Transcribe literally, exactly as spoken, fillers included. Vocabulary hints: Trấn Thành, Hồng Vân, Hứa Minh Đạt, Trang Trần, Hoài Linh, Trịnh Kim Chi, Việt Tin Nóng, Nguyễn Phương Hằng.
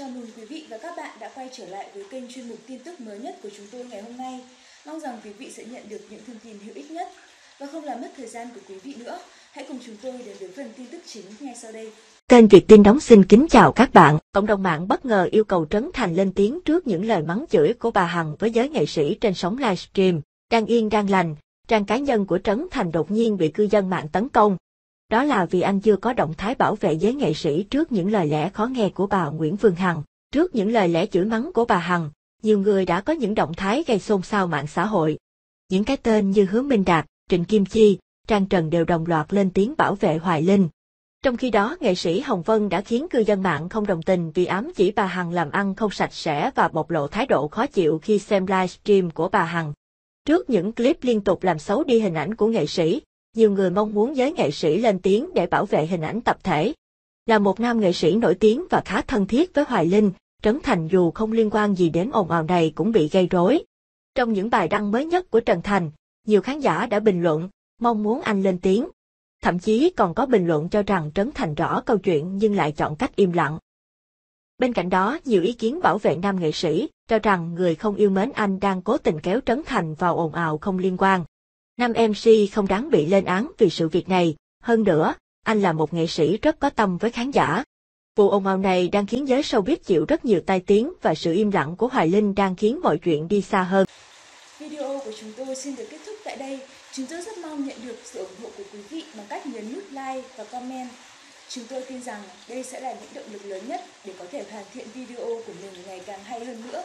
Chào mừng quý vị và các bạn đã quay trở lại với kênh chuyên mục tin tức mới nhất của chúng tôi ngày hôm nay. Mong rằng quý vị sẽ nhận được những thông tin hữu ích nhất. Và không làm mất thời gian của quý vị nữa, hãy cùng chúng tôi đến với phần tin tức chính ngay sau đây. Kênh Việt Tin Nóng xin kính chào các bạn. Cộng đồng mạng bất ngờ yêu cầu Trấn Thành lên tiếng trước những lời mắng chửi của bà Hằng với giới nghệ sĩ trên sóng livestream. Đang yên đang lành, trang cá nhân của Trấn Thành đột nhiên bị cư dân mạng tấn công. Đó là vì anh chưa có động thái bảo vệ giới nghệ sĩ trước những lời lẽ khó nghe của bà Nguyễn Phương Hằng. Trước những lời lẽ chửi mắng của bà Hằng, nhiều người đã có những động thái gây xôn xao mạng xã hội. Những cái tên như Hứa Minh Đạt, Trịnh Kim Chi, Trang Trần đều đồng loạt lên tiếng bảo vệ Hoài Linh. Trong khi đó, nghệ sĩ Hồng Vân đã khiến cư dân mạng không đồng tình vì ám chỉ bà Hằng làm ăn không sạch sẽ và bộc lộ thái độ khó chịu khi xem livestream của bà Hằng. Trước những clip liên tục làm xấu đi hình ảnh của nghệ sĩ, nhiều người mong muốn giới nghệ sĩ lên tiếng để bảo vệ hình ảnh tập thể. Là một nam nghệ sĩ nổi tiếng và khá thân thiết với Hoài Linh, Trấn Thành dù không liên quan gì đến ồn ào này cũng bị gây rối. Trong những bài đăng mới nhất của Trấn Thành, nhiều khán giả đã bình luận, mong muốn anh lên tiếng. Thậm chí còn có bình luận cho rằng Trấn Thành rõ câu chuyện nhưng lại chọn cách im lặng. Bên cạnh đó, nhiều ý kiến bảo vệ nam nghệ sĩ, cho rằng người không yêu mến anh đang cố tình kéo Trấn Thành vào ồn ào không liên quan. Nam em xê không đáng bị lên án vì sự việc này, hơn nữa, anh là một nghệ sĩ rất có tâm với khán giả. Vụ ồn ào này đang khiến giới showbiz chịu rất nhiều tai tiếng và sự im lặng của Hoài Linh đang khiến mọi chuyện đi xa hơn. Video của chúng tôi xin được kết thúc tại đây. Chúng tôi rất mong nhận được sự ủng hộ của quý vị bằng cách nhấn nút like và comment. Chúng tôi tin rằng đây sẽ là những động lực lớn nhất để có thể hoàn thiện video của mình ngày càng hay hơn nữa.